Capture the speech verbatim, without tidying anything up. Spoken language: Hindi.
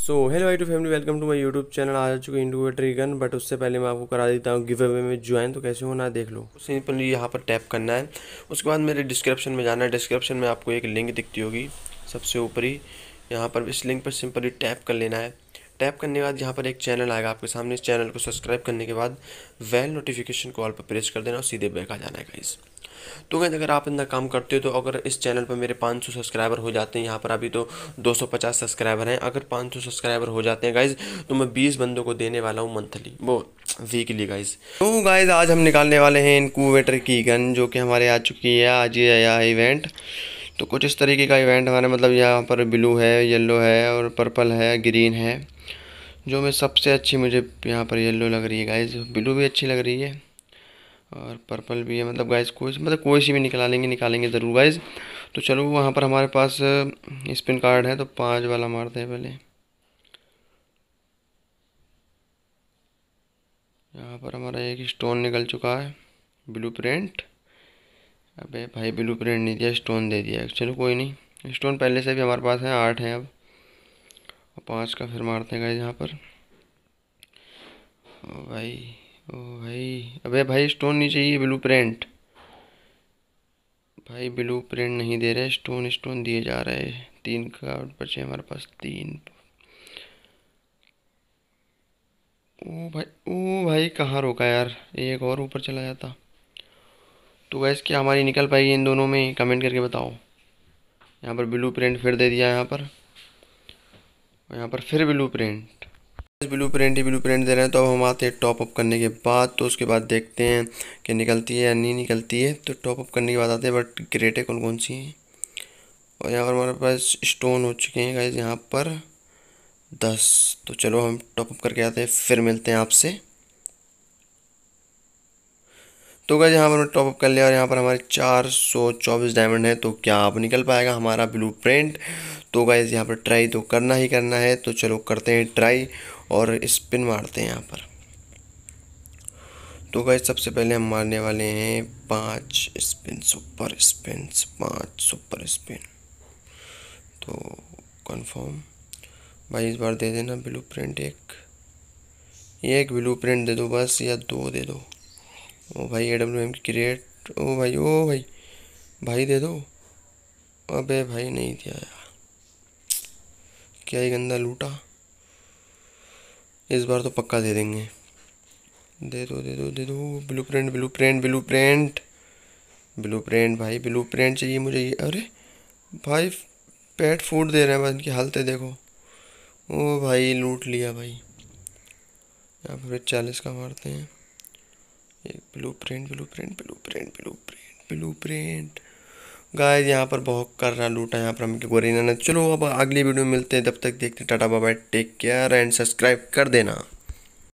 So hello I to family, welcome to my YouTube channel. आज आ चुके हैं इंडिकेटरी गन, बट उससे पहले मैं आपको करा देता हूँ गिव अवे में ज्वाइन। तो कैसे होना है देख लो। सिंपली यहाँ पर टैप करना है, उसके बाद मेरे डिस्क्रिप्शन में जाना है। डिस्क्रिप्शन में आपको एक लिंक दिखती होगी सबसे ऊपर ही, यहाँ पर इस लिंक पर सिंपली टैप कर लेना है। टैप करने के बाद यहाँ पर एक चैनल आएगा आपके सामने। इस चैनल को सब्सक्राइब करने के बाद वेल नोटिफिकेशन कॉल पर प्रेस कर देना और सीधे बैक आ जाना है गाइस। तो गाइस अगर आप अंदर काम करते हो तो अगर इस चैनल पर मेरे पाँच सौ सब्सक्राइबर हो जाते हैं, यहाँ पर अभी तो दो सौ पचास सब्सक्राइबर हैं, अगर पाँच सौ सब्सक्राइबर हो जाते हैं गाइस तो मैं बीस बंदों को देने वाला हूँ मंथली, वो वीकली गाइस। तो गाइस आज हम निकालने वाले हैं इनक्यूबेटर की गन, जो कि हमारे आ चुकी है आज ही आया इवेंट। तो कुछ इस तरीके का इवेंट हमारा, मतलब यहाँ पर ब्लू है, येलो है और पर्पल है, ग्रीन है। जो मैं सबसे अच्छी मुझे यहाँ पर येलो लग रही है गाइस, ब्लू भी अच्छी लग रही है और पर्पल भी है। मतलब गाइस कोई मतलब कोई सी भी निकला लेंगे निकालेंगे ज़रूर गाइस। तो चलो वहाँ पर हमारे पास स्पिन कार्ड है तो पाँच वाला मारते हैं पहले। यहाँ पर हमारा एक स्टोन निकल चुका है, ब्लू प्रिंट। अबे भाई ब्लू प्रिंट नहीं दिया, स्टोन दे दिया। चलो कोई नहीं, स्टोन पहले से भी हमारे पास है, आठ हैं अब। और पाँच का फिर मारते हैं गाइस यहाँ पर। ओ भाई ओ भाई, अबे भाई स्टोन नहीं चाहिए, ब्लू प्रिंट। भाई ब्लू प्रिंट नहीं दे रहे, स्टोन स्टोन दिए जा रहे हैं। तीन कार्ड बचे हमारे पास, तीन। ओ भाई ओ भाई कहाँ रोका यार, एक और ऊपर चला जाता। तो वैसे क्या हमारी निकल पाएगी इन दोनों में, कमेंट करके बताओ। यहाँ पर ब्लू प्रिंट फिर दे दिया यहाँ पर, और यहाँ पर फिर ब्लू प्रिंट ब्लू प्रिंट ही ब्लू प्रिंट दे रहे हैं। तो अब हम आते हैं टॉप अप करने के बाद, तो उसके बाद देखते हैं कि निकलती है या नहीं निकलती है। तो टॉप अप करने के बाद आते हैं बट क्रेटें कौन कौन सी हैं। और यहाँ पर हमारे पास स्टोन हो चुके हैं गाइस यहाँ पर दस। तो चलो हम टॉप अप करके आते हैं, फिर मिलते हैं आपसे। तो गाइस यहाँ पर मैं टॉप अप कर लिया और यहाँ पर हमारे चार सौ चौबीस डायमंड है। तो क्या अब निकल पाएगा हमारा ब्लू प्रिंट। तो गाइस यहाँ पर ट्राई तो करना ही करना है, तो चलो करते हैं ट्राई और स्पिन मारते हैं यहाँ पर। तो गाइस सबसे पहले हम मारने वाले हैं पांच स्पिन, सुपर स्पिन पांच सुपर स्पिन। तो कंफर्म भाई इस बार दे देना ब्लू प्रिंट, एक एक ब्लू प्रिंट दे दो बस, या दो दे दो। ओ भाई ए डब्ल्यू एम की क्रेट, ओ भाई ओ भाई भाई दे दो। अबे भाई नहीं दिया यार, क्या ही गंदा लूटा। इस बार तो पक्का दे देंगे, दे दो दे दो दे दो। Blueprint blueprint blueprint blueprint भाई ब्लू प्रिंट चाहिए मुझे ये। अरे भाई पेट फूड दे रहे हैं, इनकी हालतें देखो। ओ भाई लूट लिया भाई। यहाँ पर चालीस का मारते हैं, एक blueprint blueprint blueprint blueprint blueprint. Guys यहाँ पर बहुत कर रहा लूटा यहाँ पर, हम की गोरी ना। चलो अब अगली वीडियो में मिलते हैं, तब तक देखते हैं, tata bye bye, take care and subscribe कर देना।